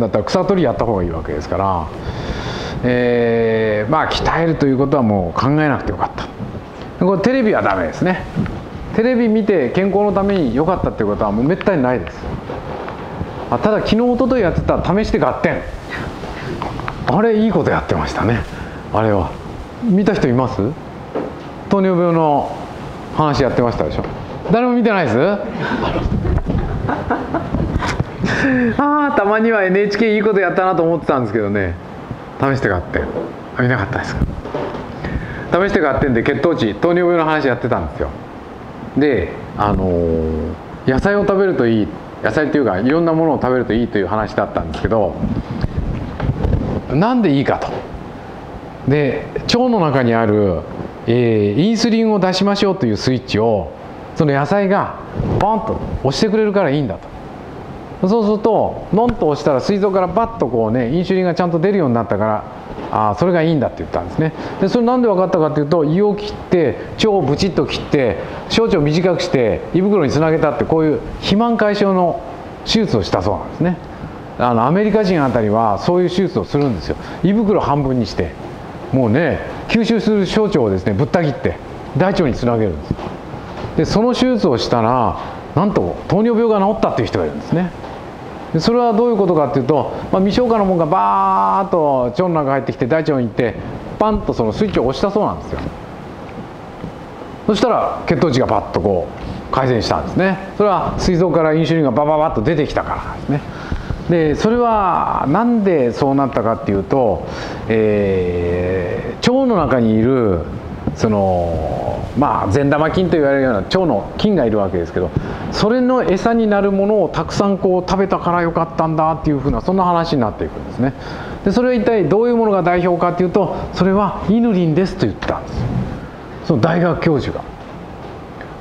だったら草取りやった方がいいわけですから、まあ鍛えるということはもう考えなくてよかった。これテレビはダメですね。テレビ見て健康のために良かったっていうことはもうめったにないです。あ、ただ昨日一昨日やってた試して合点、あれいいことやってましたね。あれは見た人います？糖尿病の話やってましたでしょ。誰も見てないです。あ、たまには NHK いいことやったなと思ってたんですけどね。試して合点見なかったですか。試して合点で血糖値、糖尿病の話やってたんですよ。で、野菜を食べるといい、野菜っていうかいろんなものを食べるといいという話だったんですけど、なんでいいかと。で、腸の中にある、インスリンを出しましょうというスイッチをその野菜がポンと押してくれるからいいんだと。そうするとノンと押したら膵臓からバッとこうね、インスリンがちゃんと出るようになったから、あ、それがいいんだって言ったんですね。で、それなんで分かったかというと、胃を切って腸をブチッと切って小腸を短くして胃袋につなげたって、こういう肥満解消の手術をしたそうなんですね。アメリカ人あたりはそういう手術をするんですよ。胃袋半分にしてもうね、吸収する小腸をですねぶった切って大腸につなげるんです。で、その手術をしたらなんと糖尿病が治ったっていう人がいるんですね。それはどういうことかっていうと、まあ、未消化のもんがバーッと腸の中入ってきて大腸に行ってパンとそのスイッチを押したそうなんですよ。そしたら血糖値がパッとこう改善したんですね。それは膵臓からインシュリンがバババッと出てきたからなんですね。で、それはなんでそうなったかっていうと、腸の中にいるそのまあ善玉菌といわれるような腸の菌がいるわけですけど、それの餌になるものをたくさんこう食べたからよかったんだっていうふうな、そんな話になっていくんですね。で、それは一体どういうものが代表かっていうと、それはイヌリンですと言ったんです、その大学教授が。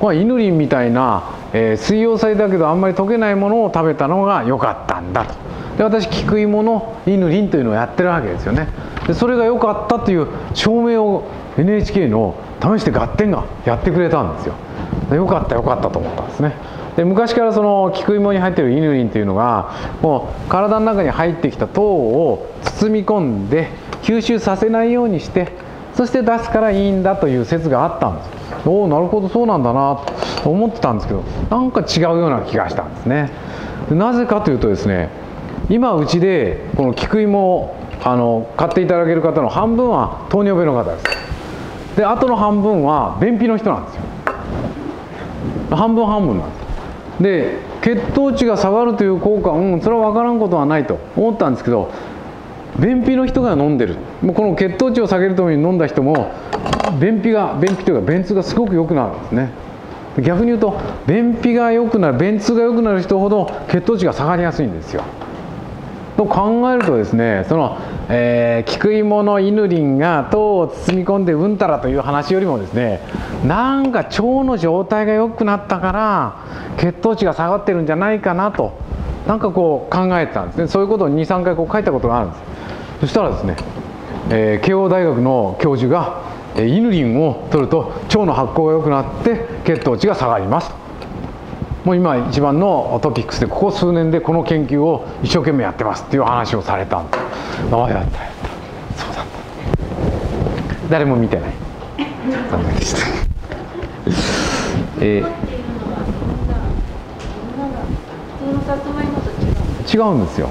これはイヌリンみたいな、水溶性だけどあんまり溶けないものを食べたのが良かったんだと。で、私菊芋のイヌリンというのをやってるわけですよね。で、それが良かったという証明を NHK の試して合点がやってくれたんですよ。良かった良かったと思ったんですね。で、昔からその菊芋に入ってるイヌリンというのがもう体の中に入ってきた糖を包み込んで吸収させないようにして、そして出すからいいんだという説があったんです。おお、なるほど、そうなんだなと思ってたんですけど、なんか違うような気がしたんですね。なぜかというとですね、今うちでこの菊芋を買っていただける方の半分は糖尿病の方です。で、あとの半分は便秘の人なんですよ。半分半分なんです。で、血糖値が下がるという効果、それは分からんことはないと思ったんですけど、便秘の人が飲んでる、もうこの血糖値を下げるために飲んだ人も便秘というか便通がすごく良くなるんですね。逆に言うと便通が良くなる人ほど血糖値が下がりやすいんですよ。と考えるとですね、その、菊芋のイヌリンが糖を包み込んでうんたらという話よりもですね、なんか腸の状態が良くなったから血糖値が下がってるんじゃないかなと、なんかこう考えてたんですね。そういうことを2、3回こう書いたことがあるんです。そしたらですね、慶応大学の教授がイヌリンを取ると腸の発酵が良くなって血糖値が下がります。もう今一番のトピックスで、ここ数年でこの研究を一生懸命やってますっていう話をされたんです。ああ、やったやった、そうだった。誰も見てない、残念でした。違うんですよ。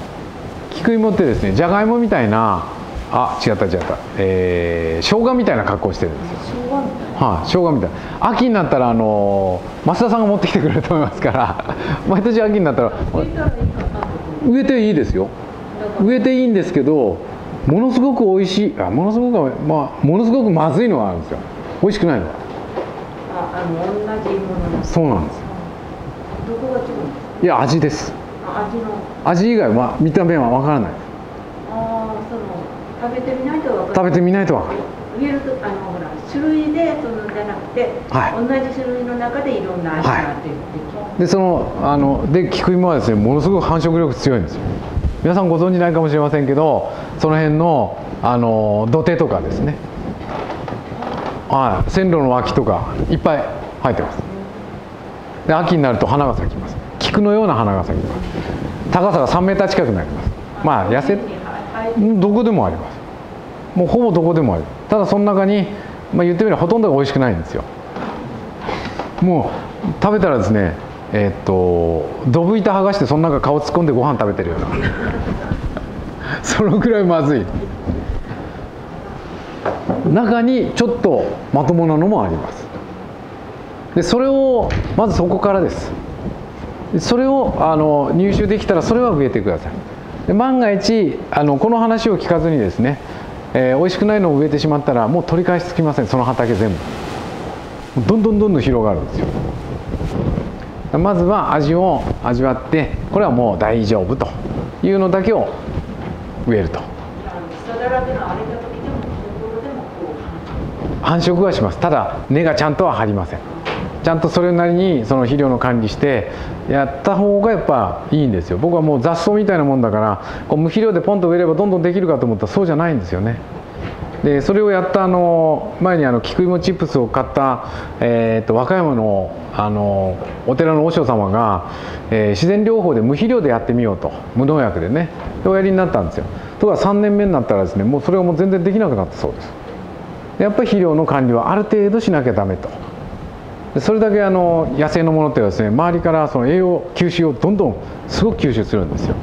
菊芋ってですね、じゃがいもみたいな、あ、違った、生姜みたいな格好してるんですよ。生姜みたいな。秋になったら増田さんが持ってきてくれると思いますから毎年秋になったら植えていいですよ。植えていいんですけど、ものすごく美味しい、あ、ものすごくまずいのがあるんですよ。美味しくないのが。同じもの。そうなんですよ。どこが違うんですか？いや、味です。味以外は見た目はわからない。食べてみないと分かる。植えるとほら種類でそのじゃなくて、同じ種類の中でいろんな味があって、で、その菊芋はですね、ものすごく繁殖力強いんですよ。皆さんご存じないかもしれませんけど、その辺の土手とかですね、線路の脇とかいっぱい生えてます。で、秋になると花が咲きます。菊のような花が咲きます。高さが3メーター近くなります。まあ痩せどこでもあります。もうほぼどこでもある。ただその中に、まあ、言ってみればほとんどが美味しくないんですよ。もう食べたらですね、ドブ板剥がしてその中顔突っ込んでご飯食べてるようなそのくらいまずい。中にちょっとまともなのもあります。でそれをまずそこからです。それを入手できたらそれは植えてください。で万が一この話を聞かずにですね、美味しくないのを植えてしまったらもう取り返しつきません。その畑全部どんどんどんどん広がるんですよ。まずは味を味わって、これはもう大丈夫というのだけを植えると。繁殖はします。ただ根がちゃんとは張りません。ちゃんとそれなりにその肥料の管理してやった方がやっぱいいんですよ。僕はもう雑草みたいなもんだから、こう無肥料でポンと植えればどんどんできるかと思ったらそうじゃないんですよね。でそれをやった前に菊芋チップスを買った、和歌山の、お寺の和尚様が、自然療法で無肥料でやってみようと、無農薬でね、おやりになったんですよ。ところが3年目になったらですね、もうそれはもう全然できなくなったそうです。やっぱり肥料の管理はある程度しなきゃダメと。それだけ野生のものってはですね、周りからその栄養吸収をどんどんすごく吸収するんですよ。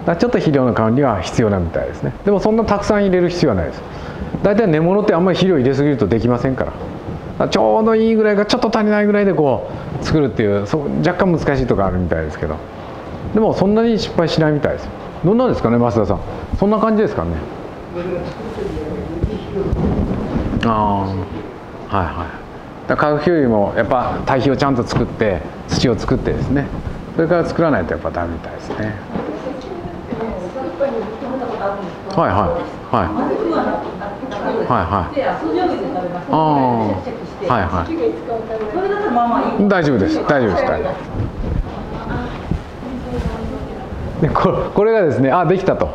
だからちょっと肥料の管理は必要なみたいですね。でもそんなたくさん入れる必要はないです。大体根物ってあんまり肥料入れすぎるとできませんから、ちょうどいいぐらいがちょっと足りないぐらいでこう作るっていう、若干難しいとこあるみたいですけど、でもそんなに失敗しないみたいです。どんなんですかね、増田さん。そんな感じですかね。はいはい。化学肥料もやっぱ堆肥をちゃんと作って、土を作ってですね、それから作らないとやっぱダメみたいですね。はいはいはいはいはいはい。大丈夫です大丈夫です大丈夫です。これがですね、あできたと。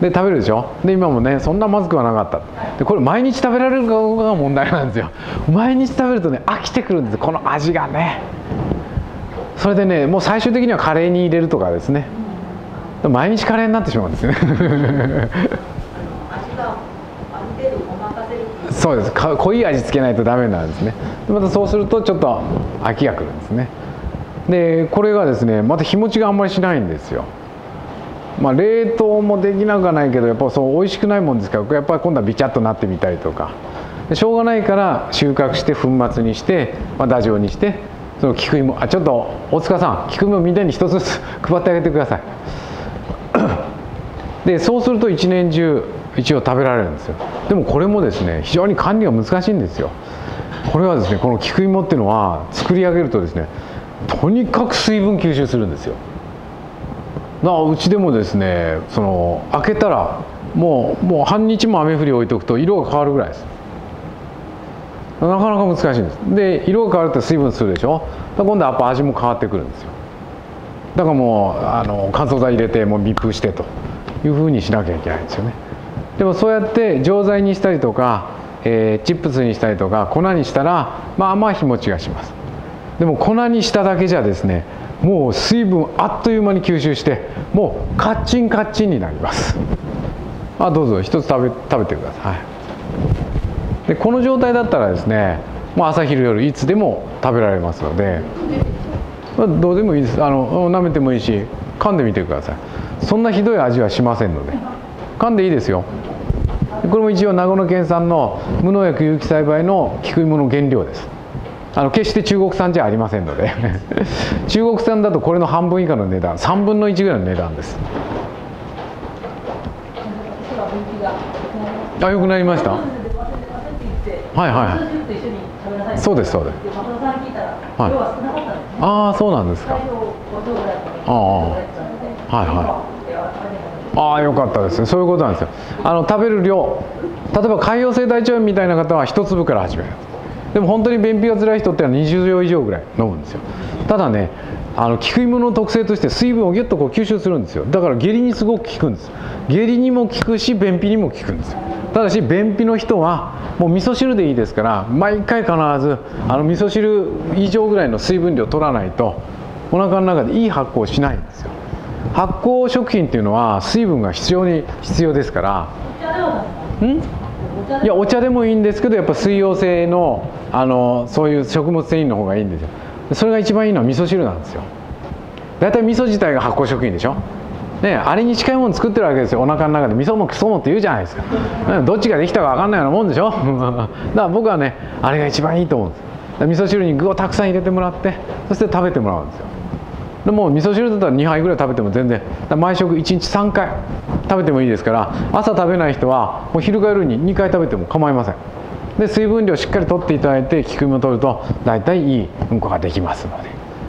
で食べるでしょ。で今もねそんなまずくはなかった。でこれ毎日食べられるかどうかが問題なんですよ。毎日食べるとね飽きてくるんです、この味がね。それでね、もう最終的にはカレーに入れるとかですね、毎日カレーになってしまうんですよねそうです。濃い味付けないとダメなんですね。でまたそうするとちょっと飽きがくるんですね。でこれがですね、また日持ちがあんまりしないんですよ。まあ冷凍もできなくはないけど、やっぱそう美味しくないもんですから、やっぱり今度はビチャッとなってみたりとか、しょうがないから収穫して粉末にして、まあ、ダジョウにして、その菊芋、あちょっと大塚さん、菊芋みんなに一つずつ配ってあげてくださいでそうすると一年中一応食べられるんですよ。でもこれもですね、非常に管理が難しいんですよ。これはですね、この菊芋っていうのは作り上げるとですね、とにかく水分吸収するんですよ。うちでもですね、その開けたらもう半日も雨降り置いておくと色が変わるぐらいです。なかなか難しいんです。で色が変わると水分するでしょ。今度はやっぱ味も変わってくるんですよ。だからもう乾燥剤入れてもう密封してというふうにしなきゃいけないんですよね。でもそうやって錠剤にしたりとか、チップスにしたりとか粉にしたら、まあまあ日持ちがします。でも粉にしただけじゃですね、もう水分あっという間に吸収して、もうカッチンカッチンになります。あどうぞ一つ食べてください。でこの状態だったらですね、もう朝昼夜いつでも食べられますので、どうでもいいです。舐めてもいいし噛んでみてください。そんなひどい味はしませんので噛んでいいですよ。これも一応長野県産の無農薬有機栽培の菊芋の原料です。決して中国産じゃありませんので中国産だとこれの半分以下の値段、3分の1ぐらいの値段です。あ、よくなりました。はいはい。そうですそうです。はい。ああそうなんですか。ああはいはい。ああよかったですね。そういうことなんですよ。食べる量、例えば潰瘍性大腸炎みたいな方は1粒から始める。でも本当に便秘が辛い人ってのは20錠以上ぐらい飲むんですよ。ただね、菊芋の特性として水分をギュッとこう吸収するんですよ。だから下痢にすごく効くんです。下痢にも効くし便秘にも効くんですよ。ただし便秘の人はもう味噌汁でいいですから、毎回必ず味噌汁以上ぐらいの水分量を取らないとお腹の中でいい発酵しないんですよ。発酵食品っていうのは水分が必要ですから、いやお茶でもいいんですけど、やっぱ水溶性のそういう食物繊維の方がいいんですよ。それが一番いいのは味噌汁なんですよ。大体味噌自体が発酵食品でしょ、ね、あれに近いもの作ってるわけですよ。お腹の中で味噌もクソもって言うじゃないですか。どっちができたか分かんないようなもんでしょだから僕はね、あれが一番いいと思うんです。味噌汁に具をたくさん入れてもらって、そして食べてもらうんですよ。でもう味噌汁だったら2杯ぐらい食べても全然、毎食1日3回食べてもいいですから、朝食べない人はもう昼か夜に2回食べても構いません。で水分量しっかりとっていただいて、効き目を取ると大体いいうんこができますので。